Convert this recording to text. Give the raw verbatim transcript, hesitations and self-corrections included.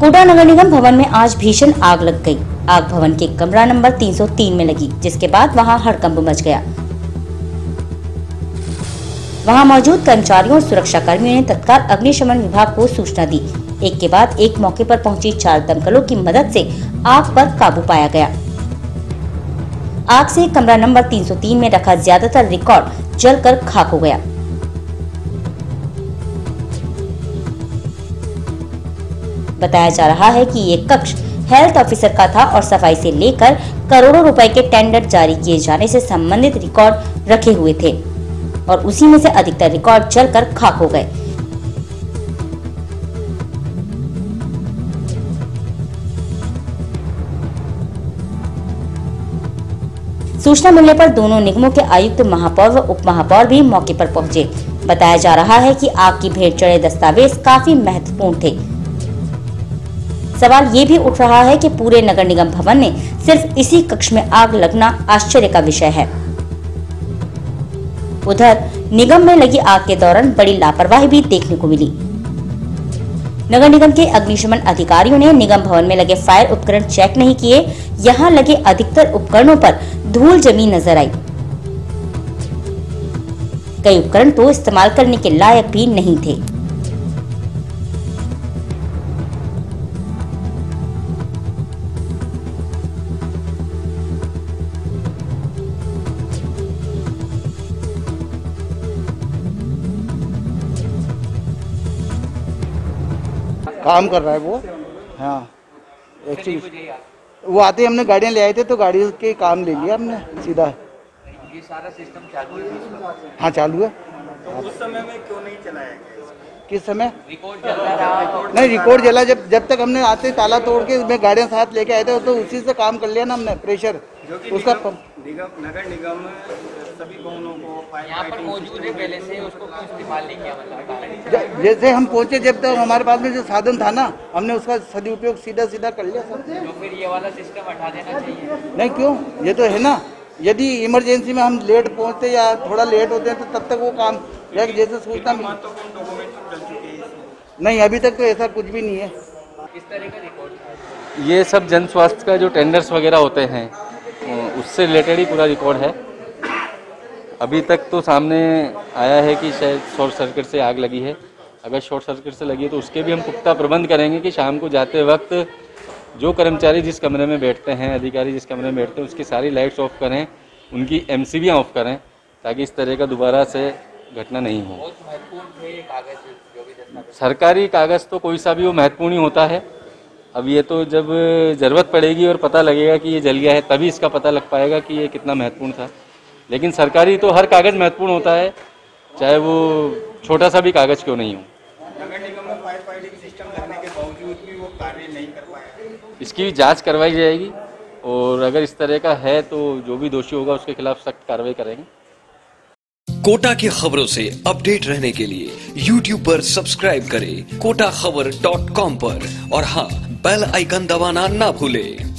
कोटा नगर निगम भवन में आज भीषण आग लग गई। आग भवन के कमरा नंबर तीन सौ तीन में लगी, जिसके बाद वहां हड़कंप मच गया। वहां मौजूद कर्मचारियों और सुरक्षा कर्मियों ने तत्काल अग्निशमन विभाग को सूचना दी। एक के बाद एक मौके पर पहुंची चार दमकलों की मदद से आग पर काबू पाया गया। आग से कमरा नंबर तीन सौ तीन में रखा ज्यादातर रिकॉर्ड जलकर खाक हो गया। बताया जा रहा है कि ये कक्ष हेल्थ ऑफिसर का था और सफाई से लेकर करोड़ों रुपए के टेंडर जारी किए जाने से संबंधित रिकॉर्ड रखे हुए थे और उसी में से अधिकतर रिकॉर्ड जलकर खाक हो गए। सूचना मिलने पर दोनों निगमों के आयुक्त, महापौर व उप महापौर भी मौके पर पहुंचे। बताया जा रहा है कि आग की भेंट चढ़े दस्तावेज काफी महत्वपूर्ण थे। सवाल ये भी उठ रहा है कि पूरे नगर निगम भवन में सिर्फ इसी कक्ष में आग लगना आश्चर्य का विषय है। उधर निगम में लगी आग के दौरान बड़ी लापरवाही भी देखने को मिली। नगर निगम के अग्निशमन अधिकारियों ने निगम भवन में लगे फायर उपकरण चेक नहीं किए। यहाँ लगे अधिकतर उपकरणों पर धूल जमी नजर आई। कई उपकरण तो इस्तेमाल करने के लायक भी नहीं थे। काम कर रहा है वो, हाँ एक्चुअली वो आते ही हमने गाड़ियाँ ले आए थे तो गाड़ी के काम ले लिया हमने सीधा। ये सारा सिस्टम चालू है? हाँ चालू है। तो उस समय में क्यों नहीं चलाया गया? किस समय रिकॉर्ड जला रहा? नहीं रिकॉर्ड जला जब जब तक हमने आते ताला तोड़ के मैं गाड़ियाँ साथ लेके आए थे तो उसी से काम कर लिया ना हमने। प्रेशर उसका नगर निगम सभी भवनों को यहाँ पर मौजूद है पहले से, उसको इस्तेमाल नहीं किया। जैसे हम पहुँचे जब तक हमारे पास में जो साधन था ना हमने उसका सदुपयोग सीधा सीधा कर लिया। तो फिर ये वाला सिस्टम हटा देना चाहिए? नहीं क्यों, ये तो है ना, यदि इमरजेंसी में हम लेट पहुँचते या थोड़ा लेट होते हैं तो तब तक वो काम जैसे सोचता नहीं। अभी तक तो ऐसा कुछ भी नहीं है। इस तरह का रिकॉर्ड ये सब जन स्वास्थ्य का जो टेंडर्स वगैरह होते हैं उससे रिलेटेड ही पूरा रिकॉर्ड है। अभी तक तो सामने आया है कि शायद शॉर्ट सर्किट से आग लगी है। अगर शॉर्ट सर्किट से लगी है तो उसके भी हम पुख्ता प्रबंध करेंगे कि शाम को जाते वक्त जो कर्मचारी जिस कमरे में बैठते हैं, अधिकारी जिस कमरे में बैठते हैं, उसकी सारी लाइट्स ऑफ करें, उनकी एमसीबीयां ऑफ करें ताकि इस तरह का दोबारा से घटना नहीं हो। सरकारी कागज़ तो कोई सा भी वो महत्वपूर्ण ही होता है। अब ये तो जब ज़रूरत पड़ेगी और पता लगेगा कि ये जल गया है तभी इसका पता लग पाएगा कि ये कितना महत्वपूर्ण था। लेकिन सरकारी तो हर कागज़ महत्वपूर्ण होता है, चाहे वो छोटा सा भी कागज़ क्यों नहीं हो। नगर निगम में फायर फाइटिंग सिस्टम लगने के बावजूद भी वो कार्य नहीं कर पाया। इसकी भी जांच करवाई जाएगी और अगर इस तरह का है तो जो भी दोषी होगा उसके खिलाफ सख्त कार्रवाई करेंगे। कोटा की खबरों से अपडेट रहने के लिए यूट्यूब पर सब्सक्राइब करें कोटा खबर डॉट कॉम पर और हाँ, बेल आइकन दबाना ना भूलें।